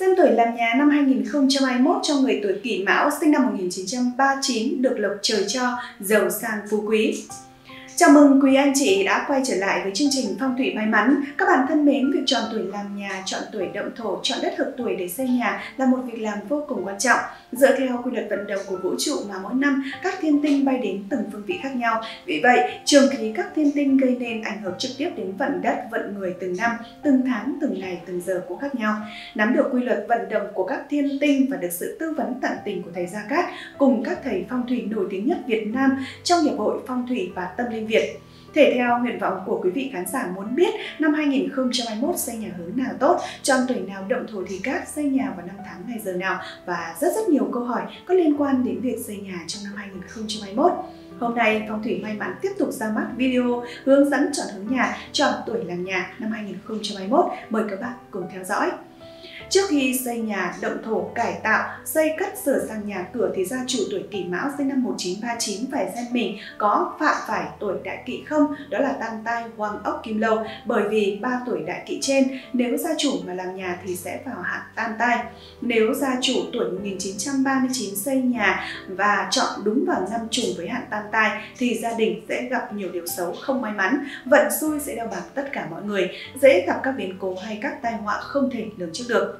Xem tuổi làm nhà năm 2021 cho người tuổi Kỷ Mão sinh năm 1939 được lộc trời cho, giàu sang phú quý. Chào mừng quý anh chị đã quay trở lại với chương trình Phong thủy may mắn. Các bạn thân mến, việc chọn tuổi làm nhà, chọn tuổi động thổ, chọn đất hợp tuổi để xây nhà là một việc làm vô cùng quan trọng. Dựa theo quy luật vận động của vũ trụ mà mỗi năm các thiên tinh bay đến từng phương vị khác nhau. Vì vậy, trường khí các thiên tinh gây nên ảnh hưởng trực tiếp đến vận đất, vận người từng năm, từng tháng, từng ngày, từng giờ cũng khác nhau. Nắm được quy luật vận động của các thiên tinh và được sự tư vấn tận tình của thầy Gia Cát cùng các thầy phong thủy nổi tiếng nhất Việt Nam trong hiệp hội phong thủy và tâm linh Việt. Thể theo nguyện vọng của quý vị khán giả muốn biết năm 2021 xây nhà hướng nào tốt, chọn tuổi nào động thổ thì các xây nhà vào năm tháng ngày giờ nào và rất nhiều câu hỏi có liên quan đến việc xây nhà trong năm 2021. Hôm nay Phong thủy may mắn tiếp tục ra mắt video hướng dẫn chọn hướng nhà, chọn tuổi làm nhà năm 2021. Mời các bạn cùng theo dõi. Trước khi xây nhà, động thổ, cải tạo, xây cất sửa sang nhà cửa thì gia chủ tuổi Kỷ Mão sinh năm 1939 phải xem mình có phạm phải tuổi đại kỵ không, đó là tam tai, hoang ốc, kim lâu, bởi vì 3 tuổi đại kỵ trên nếu gia chủ mà làm nhà thì sẽ vào hạn tam tai. Nếu gia chủ tuổi 1939 xây nhà và chọn đúng vào năm trùng với hạn tam tai thì gia đình sẽ gặp nhiều điều xấu không may mắn, vận xui sẽ đeo bám tất cả mọi người, dễ gặp các biến cố hay các tai họa không thể lường trước được.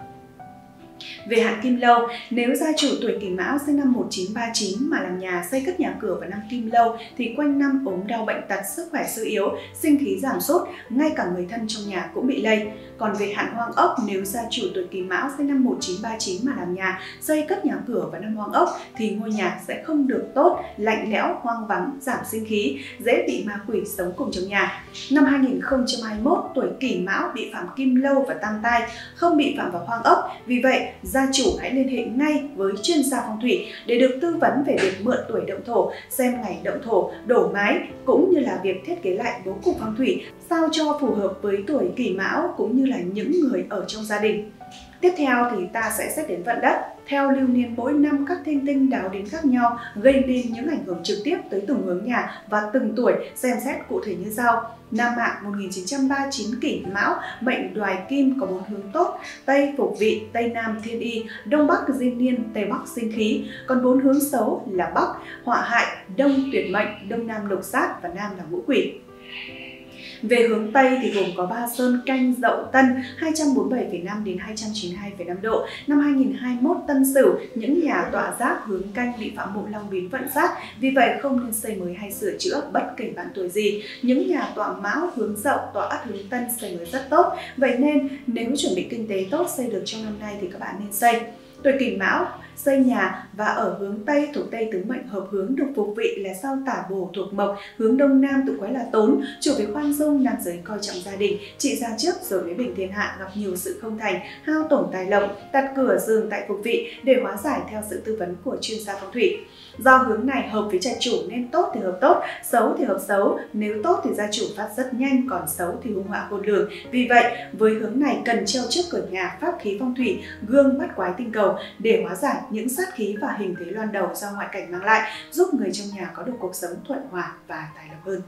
Về hạn kim lâu, nếu gia chủ tuổi Kỷ Mão sinh năm 1939 mà làm nhà xây cất nhà cửa vào năm kim lâu thì quanh năm ốm đau bệnh tật, sức khỏe suy yếu, sinh khí giảm sút, ngay cả người thân trong nhà cũng bị lây. Còn về hạn hoang ốc, nếu gia chủ tuổi Kỷ Mão sinh năm 1939 mà làm nhà xây cất nhà cửa vào năm hoang ốc thì ngôi nhà sẽ không được tốt, lạnh lẽo, hoang vắng, giảm sinh khí, dễ bị ma quỷ sống cùng trong nhà. Năm 2021, tuổi Kỷ Mão bị phạm kim lâu và tam tai, không bị phạm vào hoang ốc. Vì vậy, gia chủ hãy liên hệ ngay với chuyên gia phong thủy để được tư vấn về việc mượn tuổi động thổ, xem ngày động thổ, đổ mái cũng như là việc thiết kế lại bố cục phong thủy sao cho phù hợp với tuổi Kỷ Mão cũng như là những người ở trong gia đình. Tiếp theo thì ta sẽ xét đến vận đất. Theo lưu niên mỗi năm các thiên tinh đáo đến khác nhau gây nên những ảnh hưởng trực tiếp tới từng hướng nhà và từng tuổi, xem xét cụ thể như sau. Nam mạng 1939 Kỷ Mão, mệnh đoài kim có 4 hướng tốt: Tây phục vị, Tây Nam thiên y, Đông Bắc diên niên, Tây Bắc sinh khí. Còn 4 hướng xấu là Bắc họa hại, Đông tuyệt mệnh, Đông Nam độc sát và Nam là ngũ quỷ. Về hướng Tây thì gồm có Ba Sơn, Canh, Dậu, Tân 247,5 đến 292,5 độ. Năm 2021 Tân Sửu, những nhà tọa giáp hướng Canh bị phạm mộ long biến vận sát, vì vậy không nên xây mới hay sửa chữa bất kể bạn tuổi gì. Những nhà tọa Mão hướng Dậu, tọa Ất hướng Tân xây mới rất tốt, vậy nên nếu chuẩn bị kinh tế tốt xây được trong năm nay thì các bạn nên xây. Tuổi Kỷ Mão xây nhà và ở hướng Tây thuộc Tây tứ mệnh hợp hướng, được phục vị là sao Tả Bồ thuộc mộc, hướng Đông Nam tự quái là tốn, chủ về khoan dung, nam giới coi trọng gia đình, trị gia trước rồi mới bình thiên hạ, gặp nhiều sự không thành, hao tổn tài lộc, đặt cửa giường tại phục vị để hóa giải theo sự tư vấn của chuyên gia phong thủy. Do hướng này hợp với trạch chủ nên tốt thì hợp tốt, xấu thì hợp xấu, nếu tốt thì gia chủ phát rất nhanh, còn xấu thì hung họa khôn lường. Vì vậy, với hướng này cần treo trước cửa nhà pháp khí phong thủy, gương bắt quái tinh cầu để hóa giải những sát khí và hình thế loan đầu do ngoại cảnh mang lại, giúp người trong nhà có được cuộc sống thuận hòa và tài lộc hơn.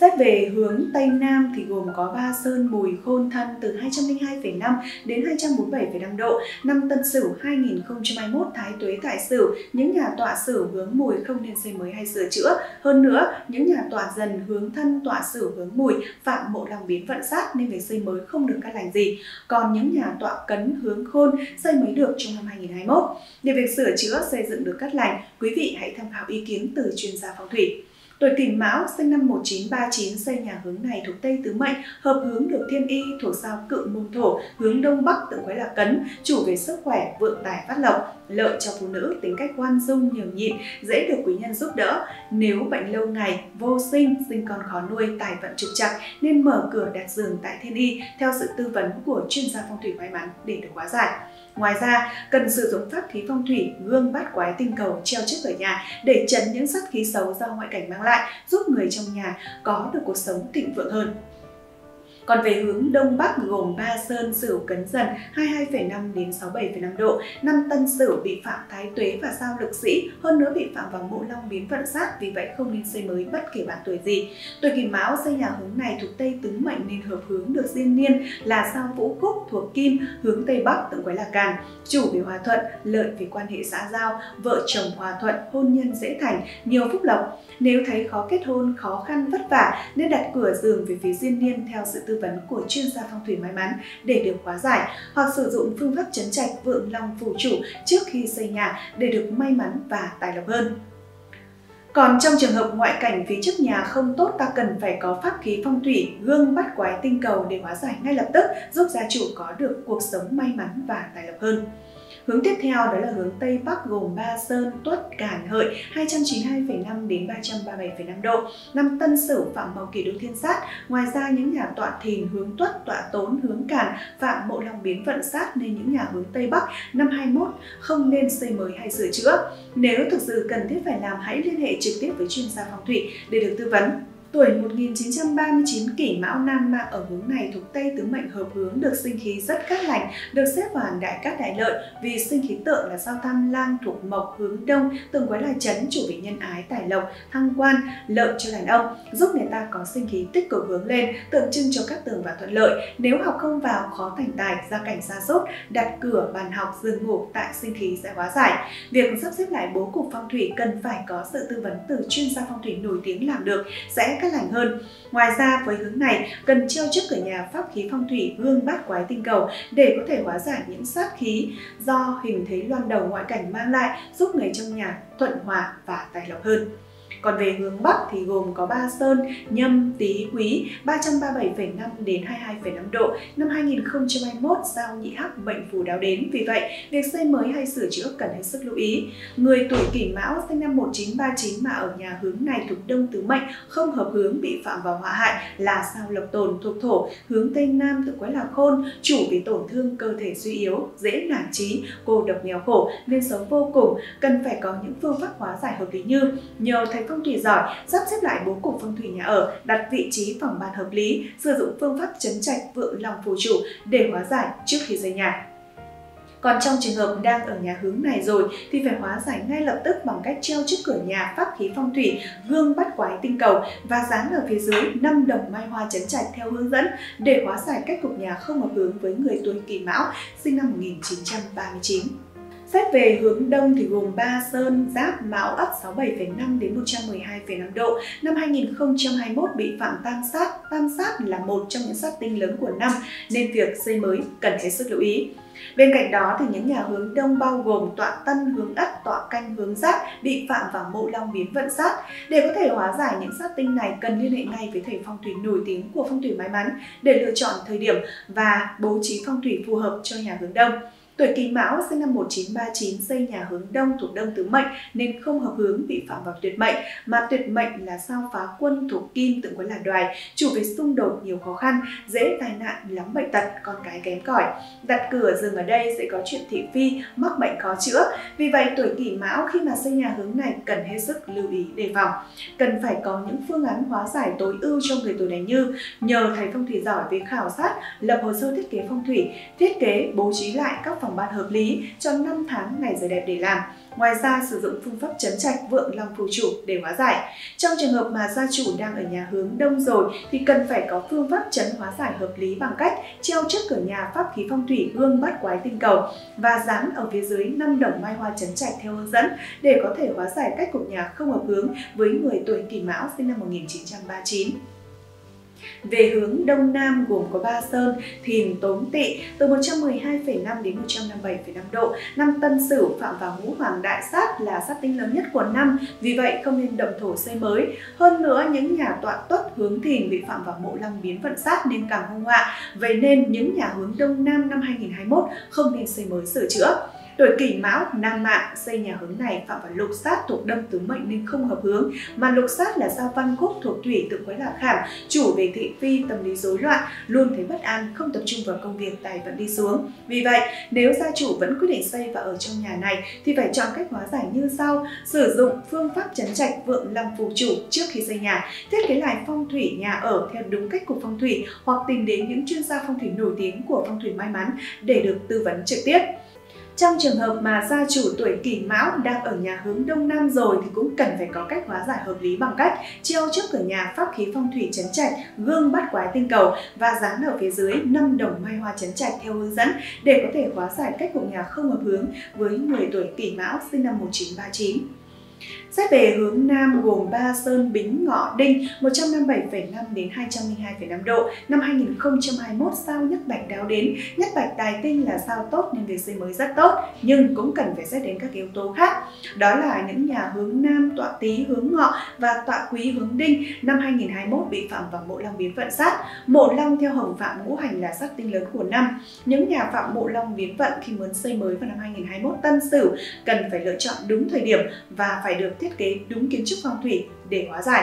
Xét về hướng Tây Nam thì gồm có Ba Sơn, Mùi, Khôn, Thân từ 202,5 đến 247,5 độ. Năm Tân Sửu 2021 Thái Tuế tại Sửu, những nhà tọa Sửu hướng Mùi không nên xây mới hay sửa chữa. Hơn nữa, những nhà tọa Dần hướng Thân, tọa Sửu hướng Mùi phạm mộ long biến vận sát nên việc xây mới không được cắt lành gì. Còn những nhà tọa Cấn hướng Khôn xây mới được trong năm 2021. Để việc sửa chữa xây dựng được cắt lành, quý vị hãy tham khảo ý kiến từ chuyên gia phong thủy. Tuổi Kỷ Mão sinh năm 1939 xây nhà hướng này thuộc Tây tứ mệnh, hợp hướng được thiên y, thuộc sao Cự Môn thổ, hướng Đông Bắc tự quái là Cấn, chủ về sức khỏe, vượng tài phát lộc, lợi cho phụ nữ, tính cách khoan dung, nhường nhịn, dễ được quý nhân giúp đỡ. Nếu bệnh lâu ngày, vô sinh, sinh con khó nuôi, tài vận trục trặc nên mở cửa đặt giường tại thiên y theo sự tư vấn của chuyên gia phong thủy may mắn để được hóa giải. Ngoài ra, cần sử dụng pháp khí phong thủy, gương bát quái tinh cầu treo trước cửa nhà để trấn những sát khí xấu do ngoại cảnh mang lại, giúp người trong nhà có được cuộc sống thịnh vượng hơn. Còn về hướng Đông Bắc gồm Ba Sơn, Sửu, Cấn Dần 22,5 đến 67,5 độ, năm Tân Sửu bị phạm Thái Tuế và sao Lực Sĩ, hơn nữa bị phạm vào Mộ Long biến vận sát, vì vậy không nên xây mới bất kể bạn tuổi gì. Tuổi Kỷ Mão xây nhà hướng này thuộc Tây Tứ Mệnh nên hợp hướng được diên niên là sao Vũ Khúc thuộc Kim, hướng Tây Bắc tượng quái là Càn, chủ về hòa thuận, lợi về quan hệ xã giao, vợ chồng hòa thuận, hôn nhân dễ thành, nhiều phúc lộc. Nếu thấy khó kết hôn, khó khăn vất vả nên đặt cửa giường về phía diên niên theo sự tư vấn của chuyên gia phong thủy may mắn để được hóa giải, hoặc sử dụng phương pháp trấn trạch Vượng Long phù chủ trước khi xây nhà để được may mắn và tài lộc hơn. Còn trong trường hợp ngoại cảnh phía trước nhà không tốt, ta cần phải có pháp khí phong thủy, gương bát quái tinh cầu để hóa giải ngay lập tức, giúp gia chủ có được cuộc sống may mắn và tài lộc hơn. Hướng tiếp theo đó là hướng Tây Bắc gồm Ba Sơn, Tuất, Càn, Hợi 292,5 đến 337,5 độ, năm Tân Sửu phạm màu Kỷ Đô Thiên Sát. Ngoài ra những nhà tọa Thìn hướng Tuất, tọa Tốn hướng Càn phạm Mộ Long biến vận sát, nên những nhà hướng Tây Bắc năm 21 không nên xây mới hay sửa chữa. Nếu thực sự cần thiết phải làm, hãy liên hệ trực tiếp với chuyên gia phong thủy để được tư vấn. Tuổi 1939 Kỷ Mão nam mạng ở hướng này thuộc Tây Tứ Mệnh hợp hướng được sinh khí rất cát lành, được xếp vào hàng đại cát đại lợi vì sinh khí tượng là sao Tham Lang thuộc Mộc hướng Đông, tượng quái là Chấn, chủ về nhân ái, tài lộc, thăng quan, lợi cho đàn ông, giúp người ta có sinh khí tích cực hướng lên, tượng trưng cho các tường và thuận lợi. Nếu học không vào, khó thành tài, gia cảnh sa sút, đặt cửa, bàn học, giường ngủ tại sinh khí sẽ hóa giải. Việc sắp xếp lại bố cục phong thủy cần phải có sự tư vấn từ chuyên gia phong thủy nổi tiếng làm được sẽ cát lành hơn. Ngoài ra với hướng này cần treo trước cửa nhà pháp khí phong thủy gương bát quái tinh cầu để có thể hóa giải những sát khí do hình thế loan đầu ngoại cảnh mang lại, giúp người trong nhà thuận hòa và tài lộc hơn. Còn về hướng Bắc thì gồm có Ba Sơn, Nhâm, Tý, Quý 337,5 đến 22,5 độ, năm 2021 sao Nhị Hắc mệnh phù đáo đến, vì vậy việc xây mới hay sửa chữa cần hết sức lưu ý. Người tuổi Kỷ Mão sinh năm 1939 mà ở nhà hướng này thuộc Đông Tứ Mệnh không hợp hướng, bị phạm vào họa hại là sao Lộc Tồn thuộc Thổ hướng Tây Nam, tự quái là Khôn, chủ vì tổn thương cơ thể suy yếu, dễ nản trí, cô độc nghèo khổ nên sống vô cùng, cần phải có những phương pháp hóa giải hợp lý như nhờ thầy phong thủy giỏi sắp xếp lại bố cục phong thủy nhà ở, đặt vị trí phòng bàn hợp lý, sử dụng phương pháp trấn trạch Vượng Long phù chủ để hóa giải trước khi xây nhà. Còn trong trường hợp đang ở nhà hướng này rồi thì phải hóa giải ngay lập tức bằng cách treo trước cửa nhà pháp khí phong thủy gương bát quái tinh cầu và dán ở phía dưới 5 đồng mai hoa trấn trạch theo hướng dẫn để hóa giải cách cục nhà không hợp hướng với người tuổi Kỷ Mão sinh năm 1939. Xét về hướng Đông thì gồm Ba Sơn, Giáp, Mão Ất 67,5 đến 112,5 độ, năm 2021 bị phạm Tam Sát. Tam Sát là một trong những sát tinh lớn của năm nên việc xây mới cần hết sức lưu ý. Bên cạnh đó thì những nhà hướng Đông bao gồm tọa Tân hướng Ất, tọa Canh hướng Giáp bị phạm vào Mộ Long biến vận sát. Để có thể hóa giải những sát tinh này cần liên hệ ngay với thầy phong thủy nổi tiếng của phong thủy may mắn để lựa chọn thời điểm và bố trí phong thủy phù hợp cho nhà hướng Đông. Tuổi Kỷ Mão sinh năm 1939 xây nhà hướng Đông thuộc Đông Tứ Mệnh nên không hợp hướng, bị phạm vào Tuyệt Mệnh, mà Tuyệt Mệnh là sao Phá Quân thuộc Kim, tượng quái là Đoài, chủ về xung đột, nhiều khó khăn, dễ tai nạn, lắm bệnh tật, con cái kém cỏi. Đặt cửa giường ở đây sẽ có chuyện thị phi, mắc bệnh khó chữa. Vì vậy tuổi Kỷ Mão khi mà xây nhà hướng này cần hết sức lưu ý đề phòng. Cần phải có những phương án hóa giải tối ưu cho người tuổi này như nhờ thầy phong thủy giỏi về khảo sát, lập hồ sơ thiết kế phong thủy, thiết kế bố trí lại các phòng ban hợp lý cho 5 tháng ngày giờ đẹp để làm. Ngoài ra sử dụng phương pháp trấn trạch Vượng Long phù chủ để hóa giải. Trong trường hợp mà gia chủ đang ở nhà hướng Đông rồi thì cần phải có phương pháp trấn hóa giải hợp lý bằng cách treo trước cửa nhà pháp khí phong thủy gương bát quái tinh cầu và dán ở phía dưới 5 đồng mai hoa trấn trạch theo hướng dẫn để có thể hóa giải cách cục nhà không hợp hướng với người tuổi Kỷ Mão sinh năm 1939. Về hướng Đông Nam gồm có Ba Sơn, Thìn, Tốn, Tỵ từ 112,5 đến 157,5 độ, năm Tân Sửu phạm vào Ngũ Hoàng đại sát là sát tinh lớn nhất của năm, vì vậy không nên động thổ xây mới. Hơn nữa những nhà tọa Tuất hướng Thìn bị phạm vào Mộ Long biến vận sát nên càng hung họa, vậy nên những nhà hướng Đông Nam năm 2021 không nên xây mới sửa chữa. Tuổi Kỷ Mão nam mạng, xây nhà hướng này phạm vào lục sát thuộc đâm tứ mệnh nên không hợp hướng, mà lục sát là sao Văn Cúc thuộc thủy tự quái là khảm, chủ về thị phi, tâm lý rối loạn, luôn thấy bất an, không tập trung vào công việc, tài vận đi xuống. Vì vậy, nếu gia chủ vẫn quyết định xây và ở trong nhà này thì phải chọn cách hóa giải như sau: sử dụng phương pháp trấn trạch vượng làm phù chủ trước khi xây nhà, thiết kế lại phong thủy nhà ở theo đúng cách của phong thủy hoặc tìm đến những chuyên gia phong thủy nổi tiếng của phong thủy may mắn để được tư vấn trực tiếp. Trong trường hợp mà gia chủ tuổi Kỷ Mão đang ở nhà hướng Đông Nam rồi thì cũng cần phải có cách hóa giải hợp lý bằng cách treo trước cửa nhà pháp khí phong thủy trấn trạch, gương bát quái tinh cầu và dán ở phía dưới 5 đồng mai hoa trấn trạch theo hướng dẫn để có thể hóa giải cách của nhà không hợp hướng với người tuổi Kỷ Mão sinh năm 1939. Xét về hướng Nam gồm 3 sơn Bính Ngọ Đinh 157,5 đến 202,5 độ. Năm 2021 sao Nhất Bạch đáo đến, Nhất Bạch tài tinh là sao tốt nên việc xây mới rất tốt, nhưng cũng cần phải xét đến các yếu tố khác. Đó là những nhà hướng Nam tọa Tý hướng Ngọ và tọa Quý hướng Đinh năm 2021 bị phạm vào Mộ Long biến vận sát. Mộ Long theo Hồng Phạm Ngũ Hành là sát tinh lớn của năm. Những nhà phạm Mộ Long biến vận khi muốn xây mới vào năm 2021 Tân Sửu cần phải lựa chọn đúng thời điểm và phải được thiết kế đúng kiến trúc phong thủy để hóa giải.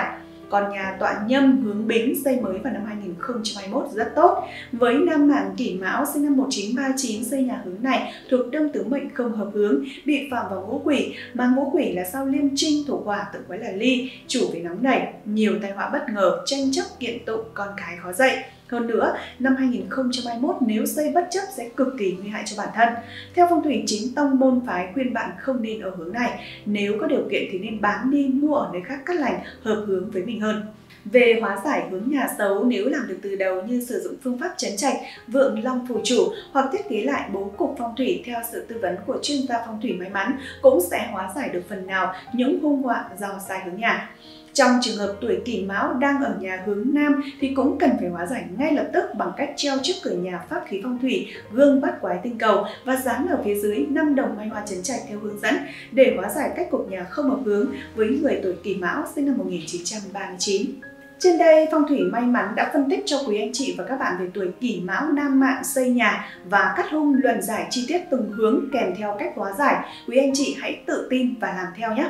Còn nhà tọa Nhâm hướng Bính xây mới vào năm 2021 rất tốt. Với nam mạng Kỷ Mão sinh năm 1939 xây nhà hướng này thuộc đông tứ mệnh không hợp hướng, bị phạm vào ngũ quỷ, mà ngũ quỷ là sao Liêm Trinh thổ hỏa tự quái là ly, chủ về nóng nảy, nhiều tai họa bất ngờ, tranh chấp kiện tụng, con cái khó dạy. Hơn nữa, năm 2021 nếu xây bất chấp sẽ cực kỳ nguy hại cho bản thân. Theo phong thủy chính tông môn phái khuyên bạn không nên ở hướng này, nếu có điều kiện thì nên bán đi mua ở nơi khác cát lành, hợp hướng với mình hơn. Về hóa giải hướng nhà xấu, nếu làm được từ đầu như sử dụng phương pháp trấn trạch vượng long phù chủ hoặc thiết kế lại bố cục phong thủy theo sự tư vấn của chuyên gia phong thủy may mắn cũng sẽ hóa giải được phần nào những hung họa do sai hướng nhà. Trong trường hợp tuổi Kỷ Mão đang ở nhà hướng Nam thì cũng cần phải hóa giải ngay lập tức bằng cách treo trước cửa nhà pháp khí phong thủy, gương bát quái tinh cầu và dán ở phía dưới 5 đồng mai hoa trấn trạch theo hướng dẫn để hóa giải cách cục nhà không hợp hướng với người tuổi Kỷ Mão sinh năm 1939. Trên đây, Phong Thủy May Mắn đã phân tích cho quý anh chị và các bạn về tuổi Kỷ Mão nam mạng xây nhà và cắt hung luận giải chi tiết từng hướng kèm theo cách hóa giải. Quý anh chị hãy tự tin và làm theo nhé!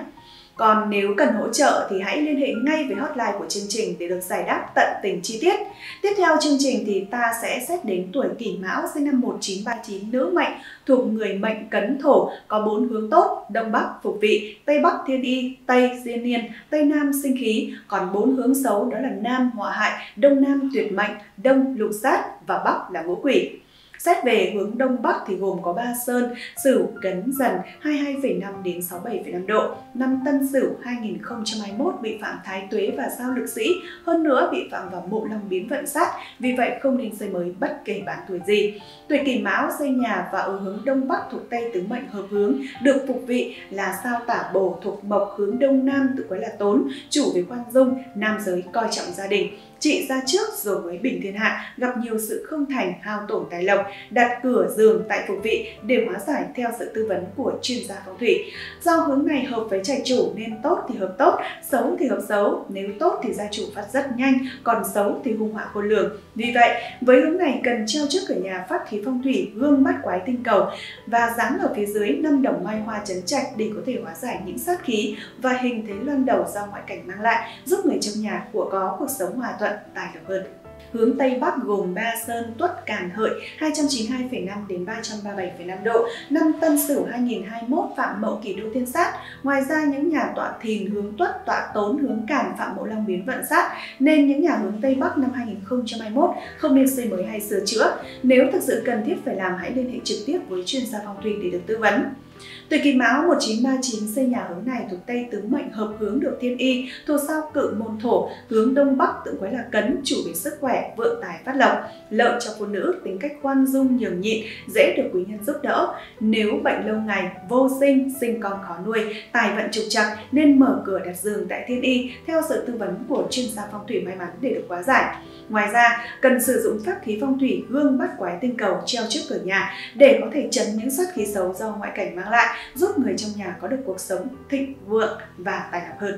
Còn nếu cần hỗ trợ thì hãy liên hệ ngay với hotline của chương trình để được giải đáp tận tình chi tiết. Tiếp theo chương trình thì ta sẽ xét đến tuổi Kỷ Mão sinh năm 1939 nữ mệnh thuộc người mệnh Cấn Thổ, có 4 hướng tốt: Đông Bắc Phục Vị, Tây Bắc Thiên Y, Tây Diên Niên, Tây Nam Sinh Khí. Còn 4 hướng xấu đó là Nam Họa Hại, Đông Nam Tuyệt Mệnh, Đông Lục Sát và Bắc là Ngũ Quỷ. Xét về hướng Đông Bắc thì gồm có 3 sơn Sửu, Cấn, Dần 22,5 đến 67,5 độ. Năm Tân Sửu 2021 bị phạm Thái Tuế và sao Lực Sĩ, hơn nữa bị phạm vào Mộ Long biến vận sát, vì vậy không nên xây mới bất kể bạn tuổi gì. Tuổi Kỷ Mão xây nhà và ở hướng Đông Bắc thuộc Tây tứ mệnh hợp hướng, được phục vị là sao Tả Bồ thuộc Mộc hướng Đông Nam tự quái là Tốn, chủ về khoan dung, nam giới coi trọng gia đình. Chị ra trước rồi mới bình thiên hạ, gặp nhiều sự không thành, hao tổn tài lộc, đặt cửa giường tại phục vị để hóa giải theo sự tư vấn của chuyên gia phong thủy. Do hướng này hợp với trạch chủ nên tốt thì hợp tốt, xấu thì hợp xấu, nếu tốt thì gia chủ phát rất nhanh, còn xấu thì hung họa khôn lường. Vì vậy, với hướng này cần treo trước cửa nhà pháp khí phong thủy, gương bát quái tinh cầu và dán ở phía dưới 5 đồng mai hoa trấn trạch để có thể hóa giải những sát khí và hình thế loan đầu do ngoại cảnh mang lại, giúp người trong nhà của có cuộc sống hòa thuận, tài lộc hơn. Hướng Tây Bắc gồm 3 sơn Tuất Càn Hợi 292,5 đến 337,5 độ. Năm Tân Sửu 2021 phạm Mậu Kỷ Đô Thiên Sát. Ngoài ra những nhà tọa Thìn hướng Tuất, tọa Tốn hướng Càn phạm Mộ Long biến vận sát, nên những nhà hướng Tây Bắc năm 2021 không nên xây mới hay sửa chữa. Nếu thực sự cần thiết phải làm, hãy liên hệ trực tiếp với chuyên gia phong thủy để được tư vấn. Tuổi Kỷ Mão 1939 xây nhà hướng này thuộc Tây tứ mệnh hợp hướng, được Thiên Y thuộc sao Cự Môn Thổ, hướng Đông Bắc tự quái là Cấn, chủ về sức khỏe, vượng tài phát lộc, lợi cho phụ nữ, tính cách khoan dung nhường nhịn, dễ được quý nhân giúp đỡ. Nếu bệnh lâu ngày, vô sinh, sinh con khó nuôi, tài vận trục trặc nên mở cửa đặt giường tại Thiên Y theo sự tư vấn của chuyên gia phong thủy may mắn để được hóa giải. Ngoài ra, cần sử dụng pháp khí phong thủy gương bát quái tinh cầu treo trước cửa nhà để có thể trấn những sát khí xấu do ngoại cảnh mang lại, giúp người trong nhà có được cuộc sống thịnh vượng và tài lộc hơn.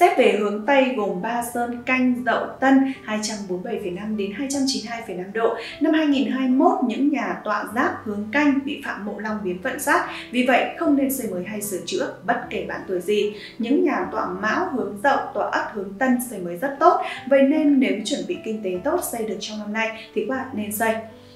Xét về hướng Tây gồm Ba Sơn, Canh, Dậu, Tân 247,5 đến 292,5 độ. Năm 2021, những nhà tọa giáp hướng Canh bị Phạm Mộ Long biến vận sát, vì vậy không nên xây mới hay sửa chữa bất kể bạn tuổi gì. Những nhà tọa Mão hướng Dậu, tọa Ất hướng Tân xây mới rất tốt, vậy nên nếu chuẩn bị kinh tế tốt xây được trong năm nay thì các bạn nên xây.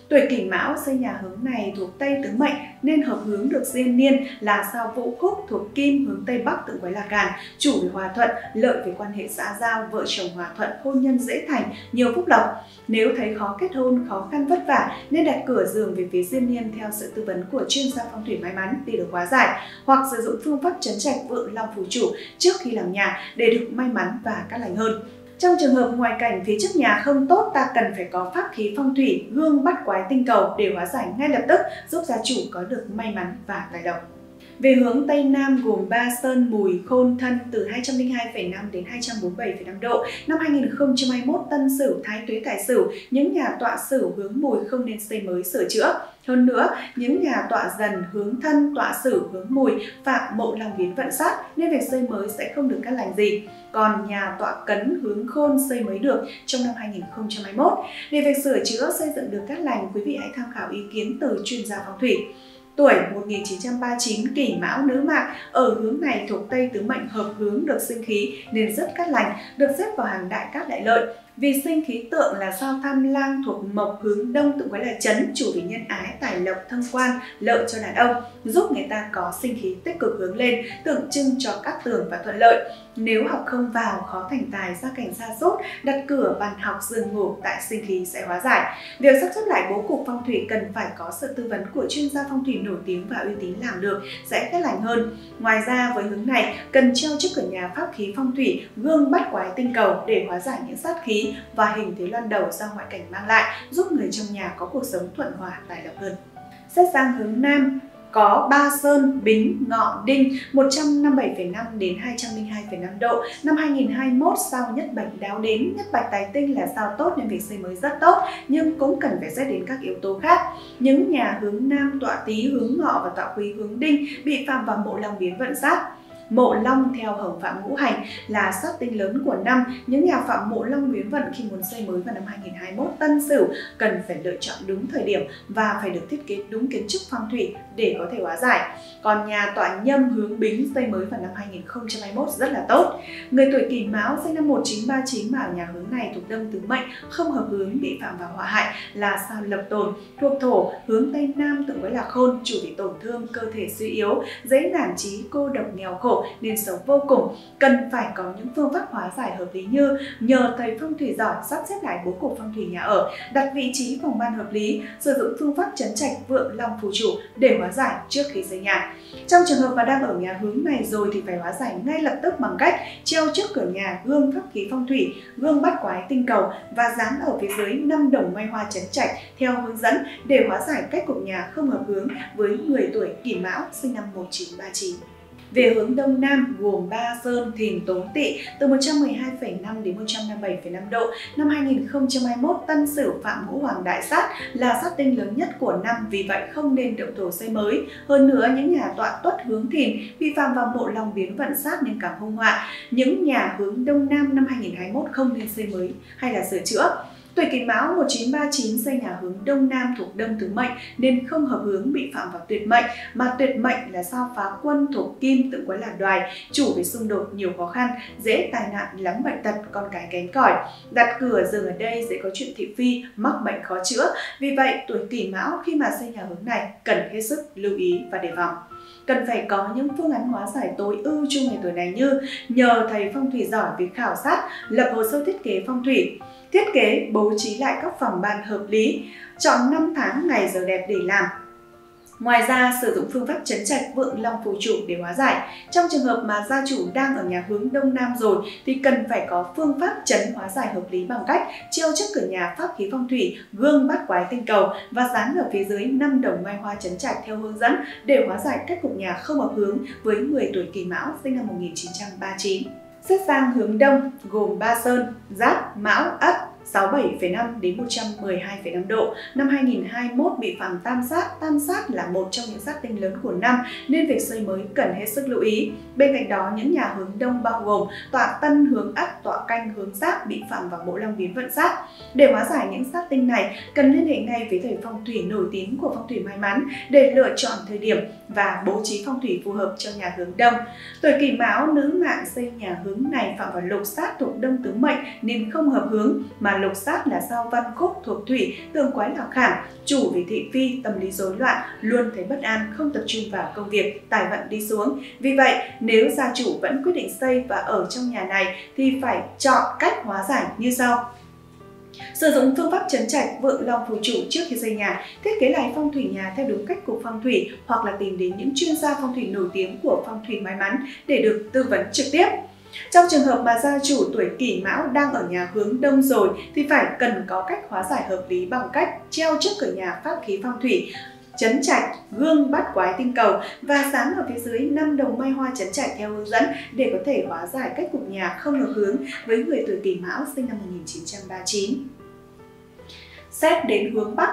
Tuổi Kỷ Mão xây nhà hướng này thuộc Tây tướng mệnh nên hợp hướng được diên niên là sao Vũ Khúc thuộc Kim hướng Tây Bắc tương với là Càn, chủ về hòa thuận, lợi về quan hệ xã giao, vợ chồng hòa thuận, hôn nhân dễ thành, nhiều phúc lộc. Nếu thấy khó kết hôn, khó khăn vất vả nên đặt cửa giường về phía diên niên theo sự tư vấn của chuyên gia phong thủy may mắn đi được hóa giải, hoặc sử dụng phương pháp trấn trạch vượng long phù chủ trước khi làm nhà để được may mắn và cát lành hơn. Trong trường hợp ngoại cảnh phía trước nhà không tốt, ta cần phải có pháp khí phong thủy, gương bắt quái tinh cầu để hóa giải ngay lập tức, giúp gia chủ có được may mắn và tài lộc. Về hướng Tây Nam gồm Ba Sơn, Mùi, Khôn, Thân từ 202,5 đến 247,5 độ. Năm 2021, Tân Sửu, Thái Tuế, Tài Sửu, những nhà tọa Sửu hướng Mùi không nên xây mới sửa chữa. Hơn nữa, những nhà tọa Dần hướng Thân, tọa Sửu hướng Mùi Phạm Mộ Long biến vận sát nên việc xây mới sẽ không được cát lành gì. Còn nhà tọa Cấn hướng Khôn xây mới được trong năm 2021. Để việc sửa chữa xây dựng được cát lành, quý vị hãy tham khảo ý kiến từ chuyên gia phong thủy. Tuổi 1939 Kỷ Mão nữ mạng ở hướng này thuộc Tây tứ mệnh hợp hướng được sinh khí nên rất cát lành, được xếp vào hàng đại cát đại lợi. Vì sinh khí tượng là sao Tham Lang thuộc mộc hướng Đông tự gọi là Chấn, chủ về nhân ái, tài lộc, thông quan, lợi cho đàn ông, giúp người ta có sinh khí tích cực hướng lên, tượng trưng cho cát tường và thuận lợi. Nếu học không vào, khó thành tài, gia cảnh sa sút, đặt cửa, bàn học, giường ngủ tại sinh khí sẽ hóa giải. Việc sắp xếp lại bố cục phong thủy cần phải có sự tư vấn của chuyên gia phong thủy nổi tiếng và uy tín, làm được sẽ cát lành hơn. Ngoài ra, với hướng này cần treo trước cửa nhà pháp khí phong thủy gương bát quái tinh cầu để hóa giải những sát khí và hình thế loan đầu do ngoại cảnh mang lại, giúp người trong nhà có cuộc sống thuận hòa, tài lộc hơn. Xét sang hướng Nam có Ba Sơn, Bính, Ngọ, Đinh 157,5 đến 202,5 độ. Năm 2021, sao Nhất Bạch đáo đến, Nhất Bạch tài tinh là sao tốt nên việc xây mới rất tốt, nhưng cũng cần phải xét đến các yếu tố khác. Những nhà hướng Nam tọa Tý hướng Ngọ và tọa Quý hướng Đinh bị Phạm và Mộ Long biến vận sát. Mộ Long theo hồng Phạm ngũ hành là sát tinh lớn của năm, những nhà Phạm Mộ Long biến vận khi muốn xây mới vào năm 2021 Tân Sửu cần phải lựa chọn đúng thời điểm và phải được thiết kế đúng kiến trúc phong thủy để có thể hóa giải. Còn nhà tọa Nhâm hướng Bính xây mới vào năm 2021 rất là tốt. Người tuổi Kỷ Mão sinh năm 1939 mà nhà hướng này thuộc Đông tứ mệnh không hợp hướng bị Phạm vào họa hại là sao Lập Tồn thuộc Thổ hướng Tây Nam tượng với là Khôn, chủ bị tổn thương, cơ thể suy yếu, dễ nản chí, cô độc, nghèo khổ nên sống vô cùng, cần phải có những phương pháp hóa giải hợp lý như nhờ thầy phong thủy giỏi sắp xếp lại bố cục phong thủy nhà ở, đặt vị trí phòng ban hợp lý, sử dụng phương pháp trấn trạch vượng long phù chủ để hóa giải trước khi xây nhà. Trong trường hợp mà đang ở nhà hướng này rồi thì phải hóa giải ngay lập tức bằng cách treo trước cửa nhà gương pháp khí phong thủy, gương bát quái tinh cầu và dán ở phía dưới 5 đồng mai hoa trấn trạch theo hướng dẫn để hóa giải cách cục nhà không hợp hướng với người tuổi Kỷ Mão sinh năm 1939. Về hướng Đông Nam gồm Ba Sơn, Thìn, Tố, Tỵ từ 112,5 đến 157,5 độ. Năm 2021, Tân Sửu Phạm Ngũ Hoàng đại sát là sát tinh lớn nhất của năm, vì vậy không nên động thổ xây mới. Hơn nữa, những nhà tọa Tuất hướng Thìn vi phạm vào Mộ Long biến vận sát nên càng hung họa. Những nhà hướng Đông Nam năm 2021 không nên xây mới hay là sửa chữa. Tuổi Kỷ Mão 1939 xây nhà hướng Đông Nam thuộc Đông tứ mệnh nên không hợp hướng bị phạm vào Tuyệt mệnh, mà Tuyệt mệnh là sao Phá Quân thuộc Kim tự quái là Đoài, chủ về xung đột, nhiều khó khăn, dễ tai nạn, lắm bệnh tật, con cái kém cỏi. Đặt cửa giường ở đây dễ có chuyện thị phi, mắc bệnh khó chữa. Vì vậy, tuổi Kỷ Mão khi mà xây nhà hướng này cần hết sức lưu ý và đề phòng. Cần phải có những phương án hóa giải tối ưu cho người tuổi này như nhờ thầy phong thủy giỏi về khảo sát, lập hồ sơ thiết kế phong thủy, thiết kế bố trí lại các phòng ban hợp lý, chọn năm tháng ngày giờ đẹp để làm. Ngoài ra, sử dụng phương pháp trấn trạch vượng long phù chủ để hóa giải. Trong trường hợp mà gia chủ đang ở nhà hướng Đông Nam rồi thì cần phải có phương pháp trấn hóa giải hợp lý bằng cách treo trước cửa nhà pháp khí phong thủy, gương bát quái tinh cầu và dán ở phía dưới 5 đồng mai hoa trấn trạch theo hướng dẫn để hóa giải cách cục nhà không hợp hướng với người tuổi Kỷ Mão sinh năm 1939. Xét sang hướng Đông gồm Ba Sơn, Giáp, Mão, Ất, 67,5 đến 112,5 độ. Năm 2021 bị phạm tam sát là một trong những sát tinh lớn của năm nên việc xây mới cần hết sức lưu ý. Bên cạnh đó, những nhà hướng đông bao gồm tọa tân hướng ắt, tọa canh hướng giáp bị phạm vào bộ long biến vận sát. Để hóa giải những sát tinh này, cần liên hệ ngay với thầy phong thủy nổi tiếng của phong thủy may mắn để lựa chọn thời điểm và bố trí phong thủy phù hợp cho nhà hướng đông. Tuổi Kỷ Mão, nữ mạng xây nhà hướng này phạm vào lục sát thuộc đông tứ mệnh nên không hợp hướng, mà lục sát là sao văn khúc thuộc thủy, tương quái là khảm, chủ về thị phi, tâm lý rối loạn, luôn thấy bất an, không tập trung vào công việc, tài vận đi xuống. Vì vậy, nếu gia chủ vẫn quyết định xây và ở trong nhà này thì phải chọn cách hóa giải như sau. Sử dụng phương pháp trấn trạch vượng long phù chủ trước khi xây nhà, thiết kế lại phong thủy nhà theo đúng cách của phong thủy hoặc là tìm đến những chuyên gia phong thủy nổi tiếng của phong thủy may mắn để được tư vấn trực tiếp. Trong trường hợp mà gia chủ tuổi Kỷ Mão đang ở nhà hướng đông rồi thì phải cần có cách hóa giải hợp lý bằng cách treo trước cửa nhà pháp khí phong thủy trấn trạch gương bát quái tinh cầu và sáng ở phía dưới 5 đồng mai hoa trấn trạch theo hướng dẫn để có thể hóa giải cách cục nhà không hợp hướng với người tuổi Kỷ Mão sinh năm 1939. Xét đến hướng Bắc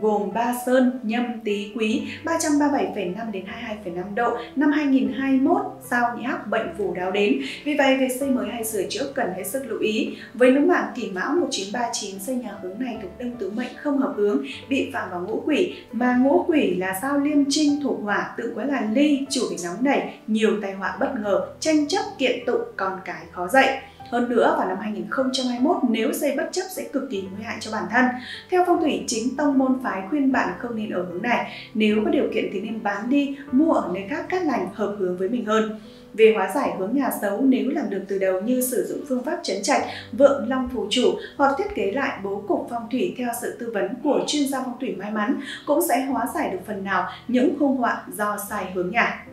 gồm Ba Sơn, Nhâm, Tý, Quý 337,5 đến 22,5 độ. Năm 2021 sao Nhị Hắc bệnh phù đáo đến, vì vậy việc xây mới hay sửa chữa cần hết sức lưu ý. Với nữ mạng Kỷ Mão 1939 xây nhà hướng này thuộc đông tứ mệnh không hợp hướng, bị phạm vào ngũ quỷ, mà ngũ quỷ là sao liêm trinh thuộc hỏa, tự quái là ly, chủ bị nóng nảy, nhiều tai họa bất ngờ, tranh chấp kiện tụng, con cái khó dạy. Hơn nữa, vào năm 2021, nếu xây bất chấp sẽ cực kỳ nguy hại cho bản thân. Theo phong thủy, chính tông môn phái khuyên bạn không nên ở hướng này. Nếu có điều kiện thì nên bán đi, mua ở nơi khác cát lành hợp hướng với mình hơn. Về hóa giải hướng nhà xấu, nếu làm được từ đầu như sử dụng phương pháp trấn trạch vượng long phù chủ hoặc thiết kế lại bố cục phong thủy theo sự tư vấn của chuyên gia phong thủy may mắn, cũng sẽ hóa giải được phần nào những hung họa do sai hướng nhà.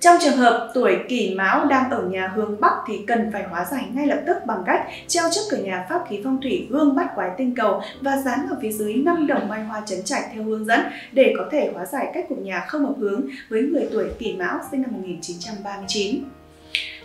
Trong trường hợp tuổi Kỷ Mão đang ở nhà hướng Bắc thì cần phải hóa giải ngay lập tức bằng cách treo trước cửa nhà pháp khí phong thủy gương bát quái tinh cầu và dán ở phía dưới 5 đồng mai hoa trấn trạch theo hướng dẫn để có thể hóa giải cách cục nhà không hợp hướng với người tuổi Kỷ Mão sinh năm 1939.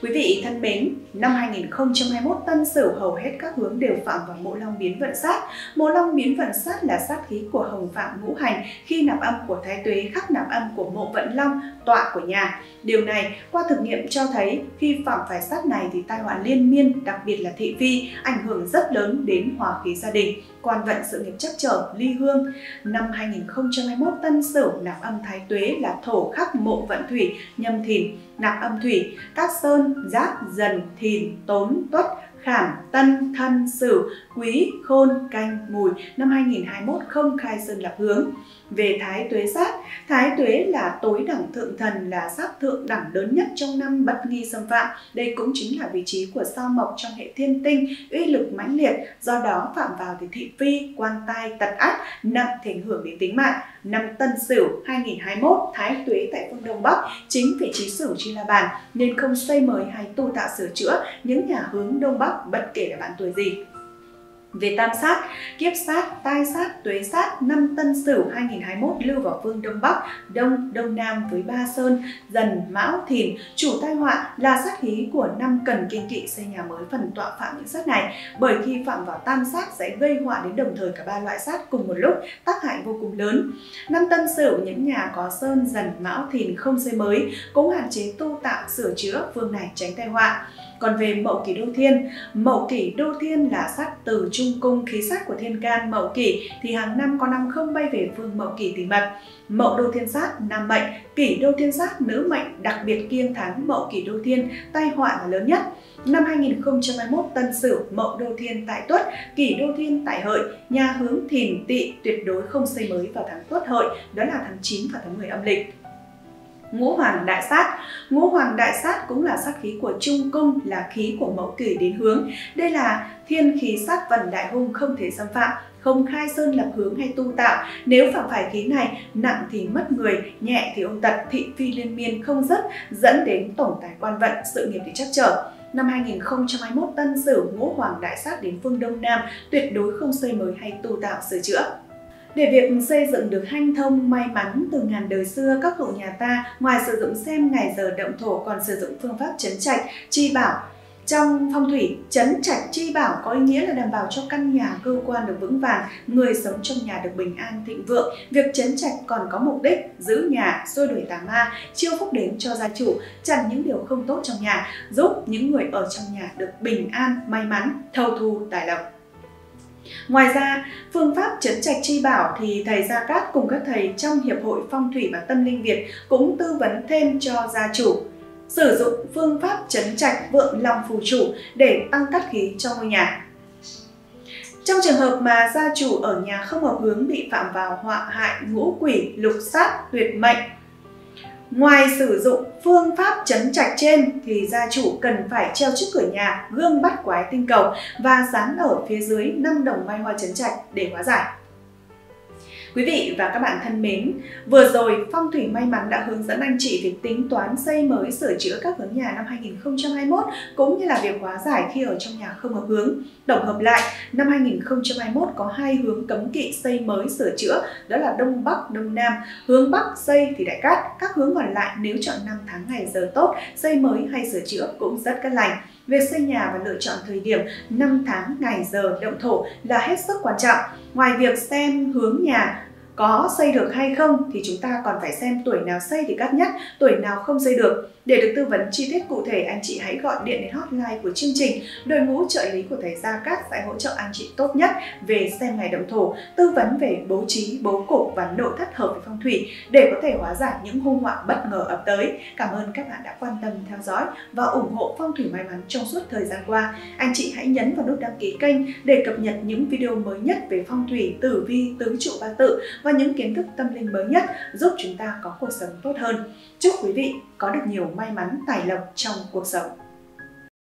Quý vị thân mến, năm 2021 Tân Sửu hầu hết các hướng đều phạm vào mộ long biến vận sát. Mộ long biến vận sát là sát khí của hồng phạm ngũ hành khi nạp âm của thái tuế khắc nạp âm của mộ vận long, tọa của nhà. Điều này qua thực nghiệm cho thấy khi phạm phải sát này thì tai họa liên miên, đặc biệt là thị phi, ảnh hưởng rất lớn đến hòa khí gia đình, quan vận sự nghiệp trắc trở, ly hương. Năm 2021 Tân Sửu nạp âm thái tuế là thổ khắc mộ vận thủy, nhâm thìn nạp âm thủy, các sơn giáp, dần, thìn, tốn, tuất, khảm, tân, thân, sửu, quý, khôn, canh, mùi. Năm 2021 không khai sơn lập hướng. Về thái tuế sát, thái tuế là tối đẳng thượng thần, là sát thượng đẳng lớn nhất trong năm, bất nghi xâm phạm. Đây cũng chính là vị trí của sao mộc trong hệ thiên tinh, uy lực mãnh liệt, do đó phạm vào thì thị phi, quan tai, tật ác, nặng thể hưởng đến tính mạng. Năm Tân Sửu 2021, thái tuế tại phương Đông Bắc, chính vị trí Sửu Chi La Bàn, nên không xây mới hay tu tạo sửa chữa những nhà hướng Đông Bắc bất kể là bạn tuổi gì. Về tam sát, kiếp sát, tai sát, tuế sát, năm Tân Sửu 2021 lưu vào phương Đông Bắc, Đông, Đông Nam với Ba Sơn, Dần, Mão, Thìn, chủ tai họa là sát khí của năm cần kiêng kỵ xây nhà mới phần tọa phạm những sát này, bởi khi phạm vào tam sát sẽ gây họa đến đồng thời cả ba loại sát cùng một lúc, tác hại vô cùng lớn. Năm Tân Sửu những nhà có Sơn, Dần, Mão, Thìn không xây mới, cũng hạn chế tu tạo sửa chữa phương này tránh tai họa. Còn về Mậu Kỷ Đô Thiên, Mậu Kỷ Đô Thiên là sát từ trung cung, khí sát của thiên can Mậu Kỷ thì hàng năm có năm không bay về phương Mậu Kỷ tỉ mật. Mậu Đô Thiên sát nam mệnh, Kỷ Đô Thiên sát nữ mệnh, đặc biệt kiêng tháng Mậu Kỷ Đô Thiên, tai họa là lớn nhất. Năm 2021 Tân Sửu Mậu Đô Thiên tại Tuất, Kỷ Đô Thiên tại Hợi, nhà hướng Thìn Tỵ tuyệt đối không xây mới vào tháng Tuất Hợi, đó là tháng 9 và tháng 10 âm lịch. Ngũ Hoàng đại sát, Ngũ Hoàng đại sát cũng là sát khí của trung cung, là khí của Mậu Kỷ đến hướng. Đây là thiên khí sát vần đại hung không thể xâm phạm, không khai sơn lập hướng hay tu tạo. Nếu phạm phải khí này, nặng thì mất người, nhẹ thì ung tật, thị phi liên miên không dứt, dẫn đến tổng tài quan vận, sự nghiệp thì trắc trở. Năm 2021 Tân Sửu Ngũ Hoàng đại sát đến phương Đông Nam, tuyệt đối không xây mới hay tu tạo sửa chữa. Để việc xây dựng được hanh thông, may mắn từ ngàn đời xưa, các cụ nhà ta ngoài sử dụng xem ngày giờ động thổ còn sử dụng phương pháp trấn trạch, chi bảo. Trong phong thủy, trấn trạch chi bảo có ý nghĩa là đảm bảo cho căn nhà cơ quan được vững vàng, người sống trong nhà được bình an thịnh vượng. Việc trấn trạch còn có mục đích giữ nhà, xua đuổi tà ma, chiêu phúc đến cho gia chủ, chặn những điều không tốt trong nhà, giúp những người ở trong nhà được bình an, may mắn, thâu thu tài lộc. Ngoài ra, phương pháp trấn trạch chi bảo thì thầy Gia Cát cùng các thầy trong Hiệp hội Phong thủy và Tâm linh Việt cũng tư vấn thêm cho gia chủ. Sử dụng phương pháp trấn trạch vượng lòng phù chủ để tăng cát khí cho ngôi nhà. Trong trường hợp mà gia chủ ở nhà không hợp hướng bị phạm vào họa hại, ngũ quỷ, lục sát, tuyệt mệnh. Ngoài sử dụng phương pháp trấn trạch trên thì gia chủ cần phải treo trước cửa nhà gương bắt quái tinh cầu và dán ở phía dưới 5 đồng mai hoa trấn trạch để hóa giải. Quý vị và các bạn thân mến, vừa rồi Phong thủy May Mắn đã hướng dẫn anh chị việc tính toán xây mới sửa chữa các hướng nhà năm 2021 cũng như là việc hóa giải khi ở trong nhà không hợp hướng. Tổng hợp lại, năm 2021 có 2 hướng cấm kỵ xây mới sửa chữa, đó là Đông Bắc, Đông Nam. Hướng Bắc xây thì đại cát, các hướng còn lại nếu chọn năm tháng ngày giờ tốt, xây mới hay sửa chữa cũng rất cát lành. Việc xây nhà và lựa chọn thời điểm năm tháng ngày giờ động thổ là hết sức quan trọng. Ngoài việc xem hướng nhà có xây được hay không thì chúng ta còn phải xem tuổi nào xây thì cát nhất, tuổi nào không xây được. Để được tư vấn chi tiết cụ thể, anh chị hãy gọi điện đến hotline của chương trình. Đội ngũ trợ lý của thầy Gia Cát sẽ hỗ trợ anh chị tốt nhất về xem ngày động thổ, tư vấn về bố trí, bố cục và nội thất hợp với phong thủy để có thể hóa giải những hung họa bất ngờ ập tới. Cảm ơn các bạn đã quan tâm theo dõi và ủng hộ Phong thủy May Mắn trong suốt thời gian qua. Anh chị hãy nhấn vào nút đăng ký kênh để cập nhật những video mới nhất về phong thủy, tử vi, tứ trụ ba tự và những kiến thức tâm linh mới nhất giúp chúng ta có cuộc sống tốt hơn. Chúc quý vị có được nhiều may mắn, tài lộc trong cuộc sống.